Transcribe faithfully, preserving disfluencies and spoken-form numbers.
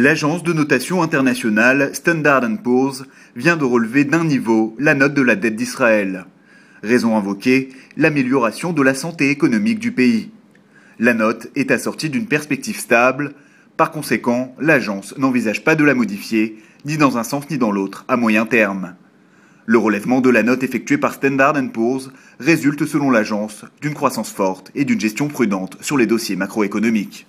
L'agence de notation internationale Standard and Poor's vient de relever d'un niveau la note de la dette d'Israël. Raison invoquée, l'amélioration de la santé économique du pays. La note est assortie d'une perspective stable. Par conséquent, l'agence n'envisage pas de la modifier, ni dans un sens ni dans l'autre, à moyen terme. Le relèvement de la note effectué par Standard and Poor's résulte, selon l'agence, d'une croissance forte et d'une gestion prudente sur les dossiers macroéconomiques.